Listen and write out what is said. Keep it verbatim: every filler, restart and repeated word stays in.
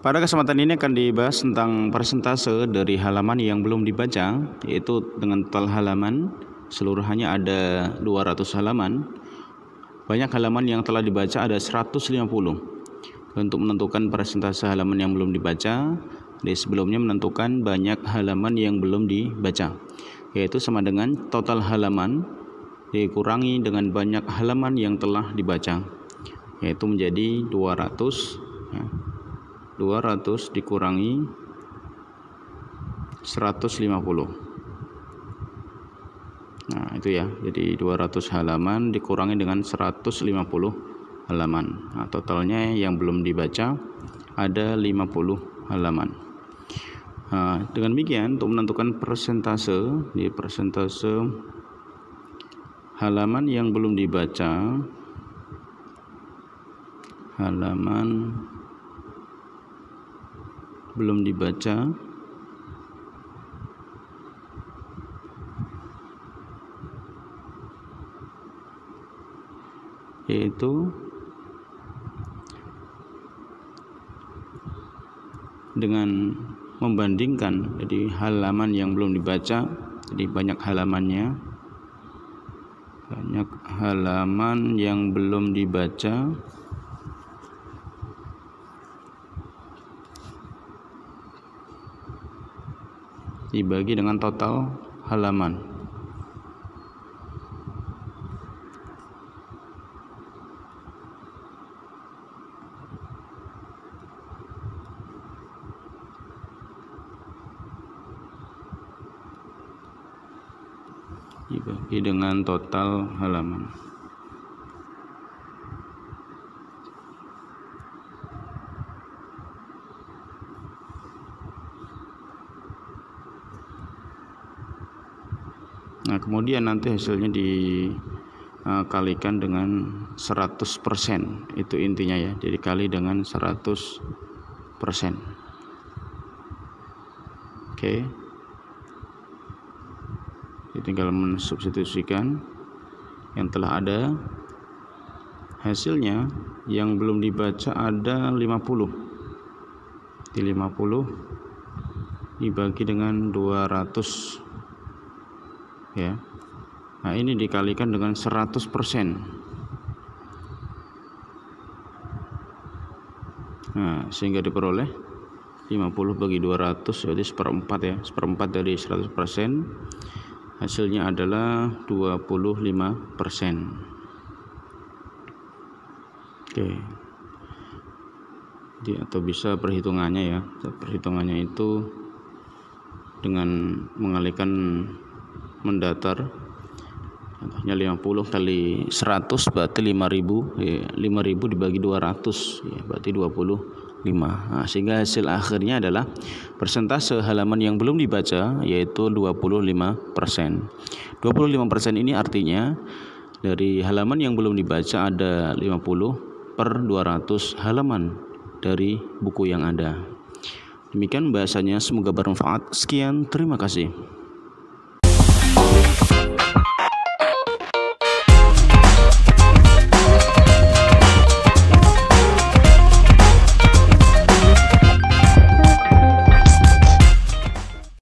Pada kesempatan ini akan dibahas tentang persentase dari halaman yang belum dibaca, yaitu dengan total halaman seluruhnya ada dua ratus halaman. Banyak halaman yang telah dibaca ada seratus lima puluh. Untuk menentukan persentase halaman yang belum dibaca, di sebelumnya menentukan banyak halaman yang belum dibaca, yaitu sama dengan total halaman dikurangi dengan banyak halaman yang telah dibaca, yaitu menjadi dua ratus ya. dua ratus dikurangi seratus lima puluh. Nah, itu ya. Jadi dua ratus halaman dikurangi dengan seratus lima puluh halaman. Nah, totalnya yang belum dibaca ada lima puluh halaman. Nah, dengan demikian untuk menentukan persentase, di persentase halaman yang belum dibaca halaman belum dibaca yaitu dengan membandingkan, jadi halaman yang belum dibaca, jadi banyak halamannya banyak halaman yang belum dibaca dibagi dengan total halaman. Dibagi dengan total halaman. Nah, kemudian nanti hasilnya dikalikan dengan seratus persen. Itu intinya ya. Jadi kali dengan seratus persen. Oke. Jadi tinggal mensubstitusikan yang telah ada. Hasilnya yang belum dibaca ada lima puluh. Di lima puluh dibagi dengan dua ratus. Ya. Nah, ini dikalikan dengan seratus persen. Nah, sehingga diperoleh lima puluh bagi dua ratus berarti seperempat ya, seperempat dari seratus persen. Hasilnya adalah dua puluh lima persen. Oke. Jadi, atau bisa perhitungannya ya. Perhitungannya itu dengan mengalihkan mendatar, contohnya lima puluh kali seratus berarti lima ribu ya, lima ribu dibagi dua ratus ya, berarti dua puluh lima. Nah, sehingga hasil akhirnya adalah persentase halaman yang belum dibaca yaitu dua puluh lima persen. dua puluh lima persen ini artinya dari halaman yang belum dibaca ada lima puluh per dua ratus halaman dari buku yang ada. Demikian bahasanya, semoga bermanfaat. Sekian, terima kasih.